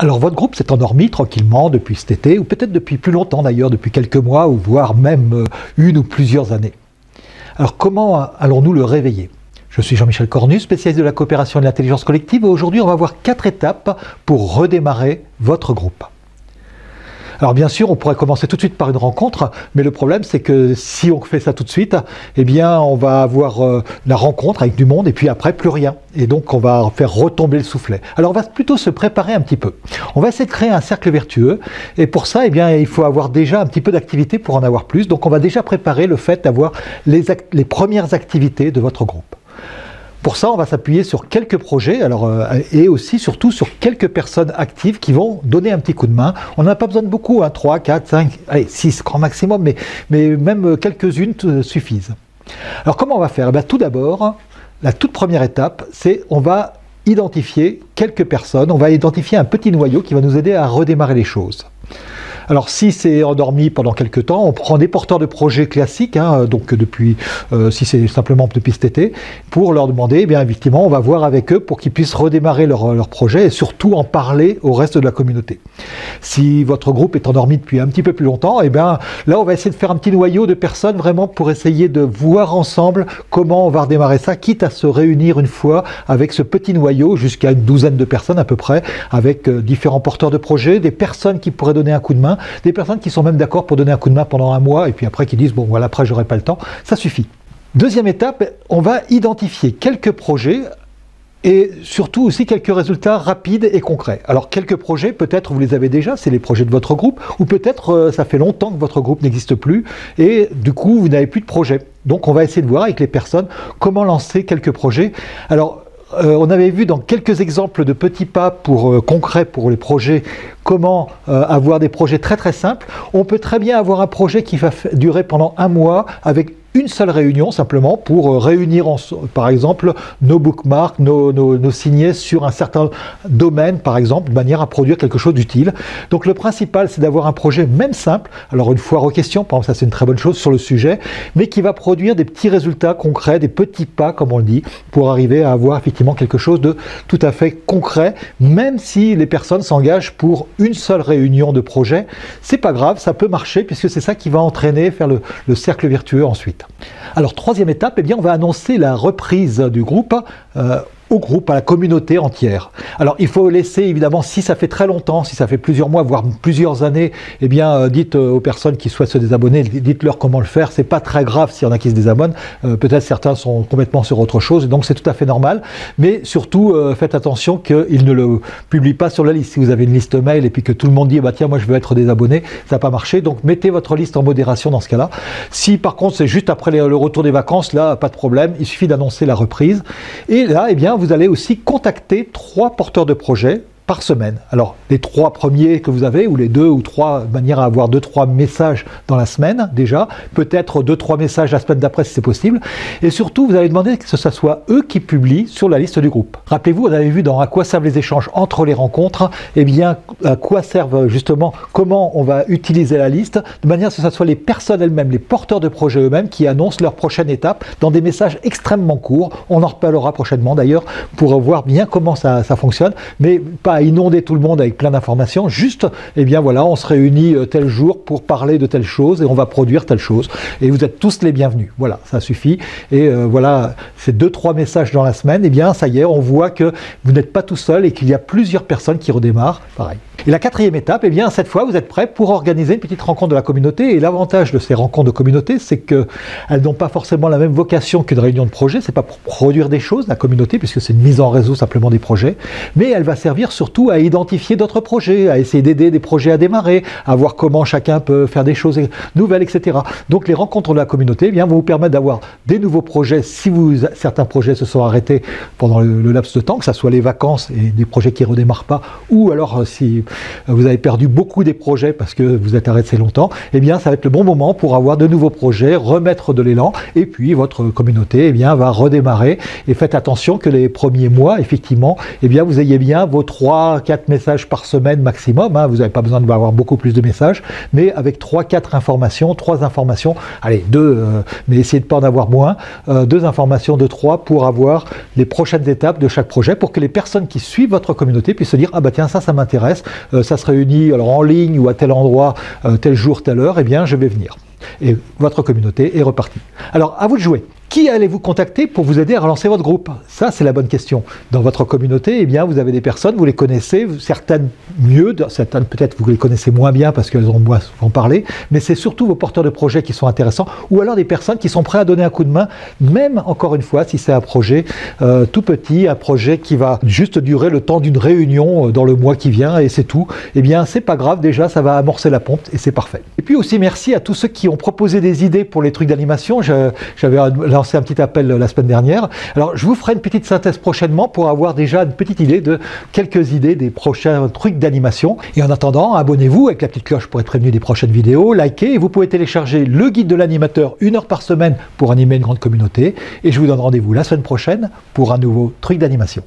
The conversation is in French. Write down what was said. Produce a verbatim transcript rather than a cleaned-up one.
Alors votre groupe s'est endormi tranquillement depuis cet été, ou peut-être depuis plus longtemps d'ailleurs, depuis quelques mois, ou voire même une ou plusieurs années. Alors comment allons-nous le réveiller? Je suis Jean-Michel Cornu, spécialiste de la coopération et de l'intelligence collective, et aujourd'hui on va voir quatre étapes pour redémarrer votre groupe. Alors bien sûr, on pourrait commencer tout de suite par une rencontre, mais le problème c'est que si on fait ça tout de suite, eh bien on va avoir euh, la rencontre avec du monde et puis après plus rien. Et donc on va faire retomber le soufflet. Alors on va plutôt se préparer un petit peu. On va essayer de créer un cercle vertueux et pour ça, eh bien il faut avoir déjà un petit peu d'activité pour en avoir plus. Donc on va déjà préparer le fait d'avoir les, les premières activités de votre groupe. Pour ça, on va s'appuyer sur quelques projets alors, euh, et aussi, surtout, sur quelques personnes actives qui vont donner un petit coup de main. On n'en a pas besoin de beaucoup, hein, trois, quatre, cinq, allez, six, grand maximum, mais, mais même quelques-unes suffisent. Alors, comment on va faire? Eh bien, tout d'abord, la toute première étape, c'est on va identifier quelques personnes, on va identifier un petit noyau qui va nous aider à redémarrer les choses. Alors si c'est endormi pendant quelques temps, on prend des porteurs de projets classiques, hein, donc depuis, euh, si c'est simplement depuis cet été, pour leur demander, eh bien effectivement, on va voir avec eux pour qu'ils puissent redémarrer leur, leur projet et surtout en parler au reste de la communauté. Si votre groupe est endormi depuis un petit peu plus longtemps, eh bien là on va essayer de faire un petit noyau de personnes vraiment pour essayer de voir ensemble comment on va redémarrer ça, quitte à se réunir une fois avec ce petit noyau jusqu'à une douzaine de personnes à peu près, avec euh, différents porteurs de projets, des personnes qui pourraient donner un coup de main, des personnes qui sont même d'accord pour donner un coup de main pendant un mois et puis après qui disent bon voilà après j'aurai pas le temps, ça suffit. Deuxième étape, on va identifier quelques projets et surtout aussi quelques résultats rapides et concrets. Alors quelques projets, peut-être vous les avez déjà, c'est les projets de votre groupe, ou peut-être euh, ça fait longtemps que votre groupe n'existe plus et du coup vous n'avez plus de projet. Donc on va essayer de voir avec les personnes comment lancer quelques projets. Alors Euh, on avait vu dans quelques exemples de petits pas pour, euh, concrets pour les projets comment euh, avoir des projets très très simples. On peut très bien avoir un projet qui va durer pendant un mois avec une seule réunion simplement pour euh, réunir en, par exemple nos bookmarks, nos, nos, nos signets sur un certain domaine par exemple de manière à produire quelque chose d'utile. Donc le principal c'est d'avoir un projet même simple, alors une foire aux questions par exemple ça c'est une très bonne chose sur le sujet, mais qui va produire des petits résultats concrets, des petits pas comme on le dit, pour arriver à avoir effectivement quelque chose de tout à fait concret, même si les personnes s'engagent pour une seule réunion de projet, c'est pas grave, ça peut marcher puisque c'est ça qui va entraîner, faire le, le cercle vertueux ensuite. Alors troisième étape, eh bien, on va annoncer la reprise du groupe euh, au groupe, à la communauté entière. Alors il faut laisser évidemment, si ça fait très longtemps, si ça fait plusieurs mois, voire plusieurs années, eh bien euh, dites euh, aux personnes qui souhaitent se désabonner, dites-leur comment le faire, c'est pas très grave s'il y en a qui se désabonnent, euh, peut-être certains sont complètement sur autre chose, donc c'est tout à fait normal, mais surtout euh, faites attention qu'ils ne le publient pas sur la liste. Si vous avez une liste mail et puis que tout le monde dit, eh bien, tiens moi je veux être désabonné, ça n'a pas marché, donc mettez votre liste en modération dans ce cas-là. Si par contre c'est juste après les, le retour des vacances, là pas de problème, il suffit d'annoncer la reprise, et là eh bien vous allez aussi contacter trois porteurs de projets par semaine. Alors, les trois premiers que vous avez, ou les deux ou trois, de manière à avoir deux, trois messages dans la semaine, déjà, peut-être deux, trois messages la semaine d'après si c'est possible, et surtout, vous allez demander que ce soit eux qui publient sur la liste du groupe. Rappelez-vous, on avait vu dans à quoi servent les échanges entre les rencontres, et eh bien, à quoi servent justement, comment on va utiliser la liste, de manière à ce que ce soit les personnes elles-mêmes, les porteurs de projets eux-mêmes, qui annoncent leur prochaine étape dans des messages extrêmement courts. On en reparlera prochainement d'ailleurs, pour voir bien comment ça, ça fonctionne, mais pas à inonder tout le monde avec plein d'informations, juste, eh bien voilà, on se réunit tel jour pour parler de telle chose et on va produire telle chose. Et vous êtes tous les bienvenus. Voilà, ça suffit. Et euh, voilà, ces deux, trois messages dans la semaine, eh bien ça y est, on voit que vous n'êtes pas tout seul et qu'il y a plusieurs personnes qui redémarrent. Pareil. Et la quatrième étape, eh bien cette fois, vous êtes prêts pour organiser une petite rencontre de la communauté. Et l'avantage de ces rencontres de communauté, c'est qu'elles n'ont pas forcément la même vocation qu'une réunion de projet. C'est pas pour produire des choses, la communauté, puisque c'est une mise en réseau simplement des projets. Mais elle va servir sur surtout à identifier d'autres projets, à essayer d'aider des projets à démarrer, à voir comment chacun peut faire des choses nouvelles, et cetera. Donc les rencontres de la communauté eh bien, vont vous permettre d'avoir des nouveaux projets si vous, certains projets se sont arrêtés pendant le, le laps de temps, que ce soit les vacances et des projets qui ne redémarrent pas, ou alors si vous avez perdu beaucoup des projets parce que vous êtes arrêté longtemps, eh bien ça va être le bon moment pour avoir de nouveaux projets, remettre de l'élan, et puis votre communauté eh bien, va redémarrer. Et faites attention que les premiers mois, effectivement, eh bien, vous ayez bien vos trois trois quatre messages par semaine maximum, hein, vous n'avez pas besoin d'avoir beaucoup plus de messages, mais avec trois quatre informations, trois informations, allez, deux, euh, mais essayez de ne pas en avoir moins, euh, deux informations de trois pour avoir les prochaines étapes de chaque projet, pour que les personnes qui suivent votre communauté puissent se dire, ah bah tiens, ça, ça m'intéresse, euh, ça se réunit alors en ligne ou à tel endroit, euh, tel jour, telle heure, et eh bien je vais venir. Et votre communauté est repartie. Alors, à vous de jouer. Qui allez-vous contacter pour vous aider à relancer votre groupe? Ça, c'est la bonne question. Dans votre communauté, eh bien, vous avez des personnes, vous les connaissez, certaines mieux, certaines peut-être vous les connaissez moins bien parce qu'elles ont moins souvent parlé, mais c'est surtout vos porteurs de projets qui sont intéressants, ou alors des personnes qui sont prêtes à donner un coup de main, même, encore une fois, si c'est un projet euh, tout petit, un projet qui va juste durer le temps d'une réunion euh, dans le mois qui vient, et c'est tout. Eh bien, c'est pas grave, déjà, ça va amorcer la pompe, et c'est parfait. Et puis aussi, merci à tous ceux qui ont proposé des idées pour les trucs d'animation. J'avais lancé un petit appel la semaine dernière. Alors, je vous ferai une petite synthèse prochainement pour avoir déjà une petite idée de quelques idées des prochains trucs d'animation. Et en attendant, abonnez-vous avec la petite cloche pour être prévenu des prochaines vidéos, likez, et vous pouvez télécharger le guide de l'animateur une heure par semaine pour animer une grande communauté. Et je vous donne rendez-vous la semaine prochaine pour un nouveau truc d'animation.